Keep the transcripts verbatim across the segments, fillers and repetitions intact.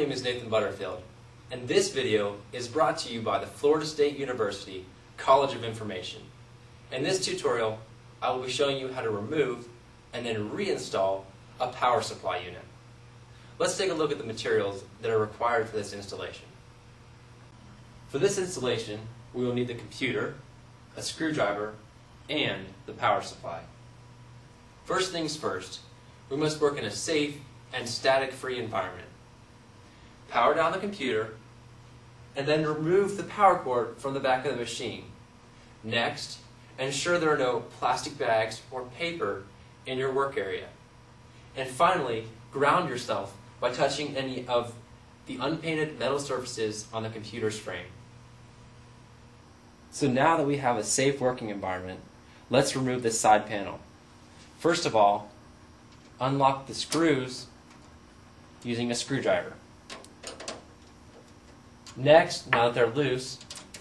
name is Nathan Butterfield, and this video is brought to you by the Florida State University College of Information. In this tutorial, I will be showing you how to remove and then reinstall a power supply unit. Let's take a look at the materials that are required for this installation. For this installation, we will need the computer, a screwdriver, and the power supply. First things first, we must work in a safe and static-free environment. Power down the computer, and then remove the power cord from the back of the machine. Next, ensure there are no plastic bags or paper in your work area. And finally, ground yourself by touching any of the unpainted metal surfaces on the computer's frame. So now that we have a safe working environment, let's remove this side panel. First of all, unlock the screws using a screwdriver. Next, now that they're loose,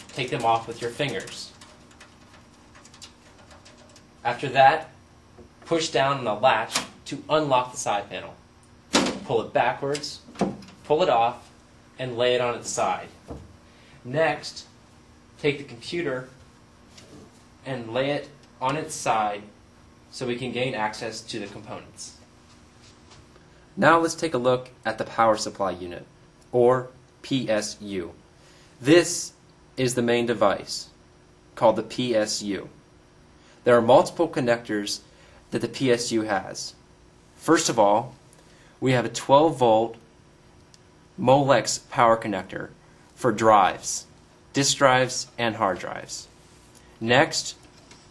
take them off with your fingers. After that, push down on the latch to unlock the side panel. Pull it backwards, pull it off, and lay it on its side. Next, take the computer and lay it on its side so we can gain access to the components. Now let's take a look at the power supply unit, or P S U. This is the main device, called the P S U. There are multiple connectors that the P S U has. First of all, we have a twelve volt Molex power connector for drives, disk drives, and hard drives. Next,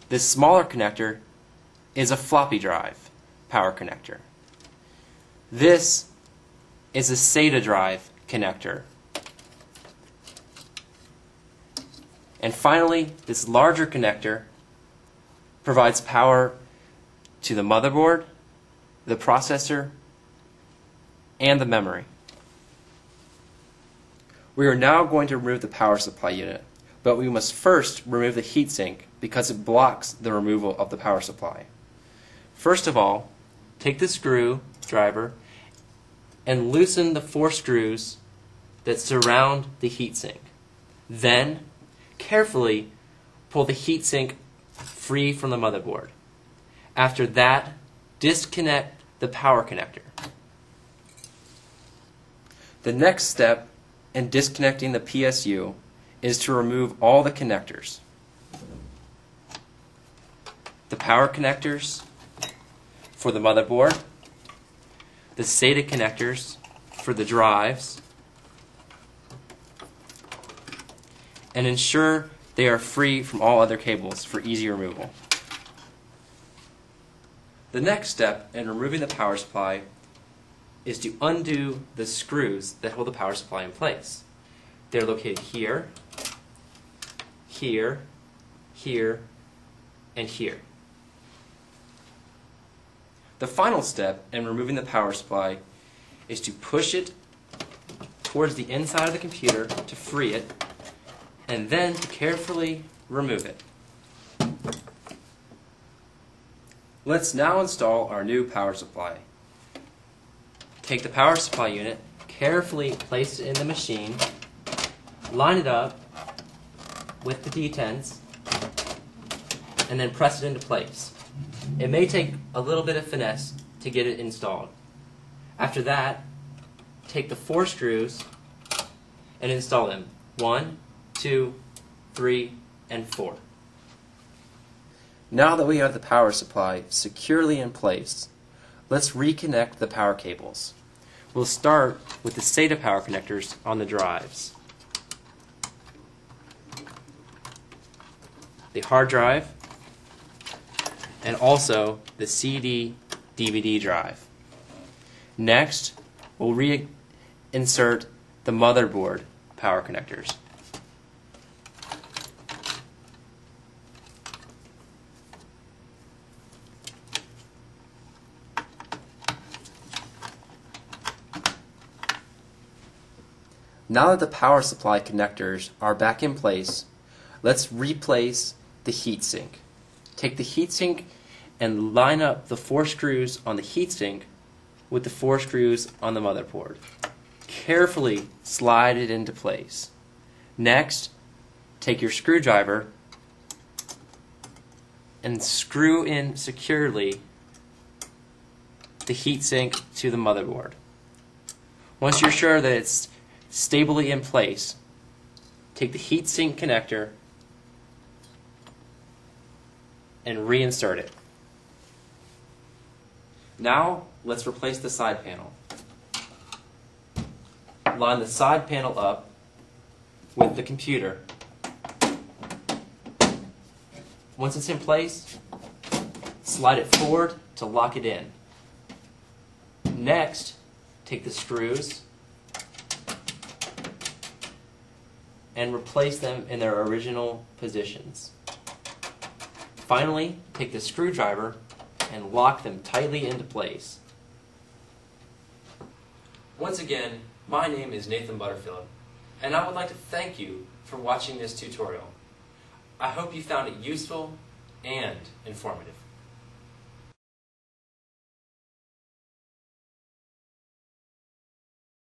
this smaller connector is a floppy drive power connector. This is a SATA drive connector. And finally, this larger connector provides power to the motherboard, the processor, and the memory. We are now going to remove the power supply unit, but we must first remove the heatsink because it blocks the removal of the power supply. First of all, take the screwdriver and loosen the four screws that surround the heatsink. Then, carefully pull the heatsink free from the motherboard. After that, disconnect the power connector. The next step in disconnecting the P S U is to remove all the connectors, the power connectors for the motherboard, the SATA connectors for the drives, and ensure they are free from all other cables for easy removal. The next step in removing the power supply is to undo the screws that hold the power supply in place. They're located here, here, here, and here. The final step in removing the power supply is to push it towards the inside of the computer to free it, and then to carefully remove it. Let's now install our new power supply. Take the power supply unit, carefully place it in the machine, line it up with the detents, and then press it into place. It may take a little bit of finesse to get it installed. After that, take the four screws and install them. One, two, three, and four. Now that we have the power supply securely in place, let's reconnect the power cables. We'll start with the SATA power connectors on the drives, the hard drive, and also the C D D V D drive. Next, we'll reinsert the motherboard power connectors. Now that the power supply connectors are back in place, let's replace the heatsink. Take the heatsink and line up the four screws on the heatsink with the four screws on the motherboard. carefully slide it into place. Next, take your screwdriver and screw in securely the heatsink to the motherboard. Once you're sure that it's stably in place, take the heatsink connector and reinsert it. Now let's replace the side panel. Line the side panel up with the computer. Once it's in place, slide it forward to lock it in. Next, take the screws and replace them in their original positions. Finally, take the screwdriver and lock them tightly into place. Once again, my name is Nathan Butterfield, and I would like to thank you for watching this tutorial. I hope you found it useful and informative.